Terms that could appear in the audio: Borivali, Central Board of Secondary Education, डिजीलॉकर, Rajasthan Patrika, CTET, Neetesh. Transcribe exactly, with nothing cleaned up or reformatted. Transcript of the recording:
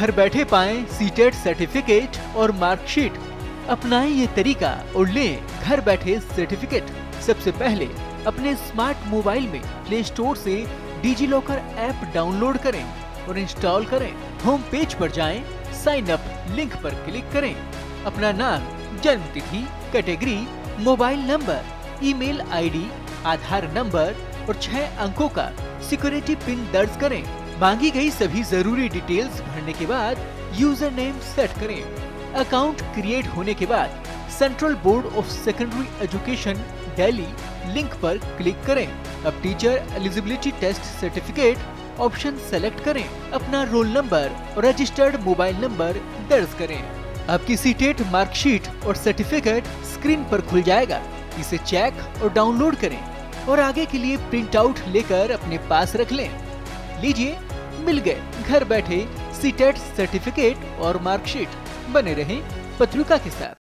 घर बैठे पाएं सीटेट सर्टिफिकेट और मार्कशीट। अपनाएं ये तरीका और लें घर बैठे सर्टिफिकेट। सबसे पहले अपने स्मार्ट मोबाइल में प्ले स्टोर से डिजीलॉकर ऐप डाउनलोड करें और इंस्टॉल करें। होम पेज पर जाएं, साइन अप लिंक पर क्लिक करें। अपना नाम, जन्म तिथि, category, mobile number, email ID, Aadhaar number और छह अंकों का सिक्योरिटी पिन दर्ज करें। मांगी गई सभी जरूरी डिटेल्स भरने के बाद यूजर नेम सेट करें। अकाउंट क्रिएट होने के बाद central board of secondary education Delhi link पर क्लिक करें। अब teacher eligibility test certificate option select करें। अपना रोल नंबर और रजिस्टर्ड मोबाइल नंबर दर्ज करें। आपकी सीटेट मार्कशीट और सर्टिफिकेट स्क्रीन पर खुल जाएगा। इसे चेक और डाउनलोड करें और आगे के लिए प्रिंट आउट लेकर अपने पास रख लें। लीजिए, मिल गए घर बैठे सीटेट सर्टिफिकेट और मार्कशीट। बने रहें पत्रिका के साथ।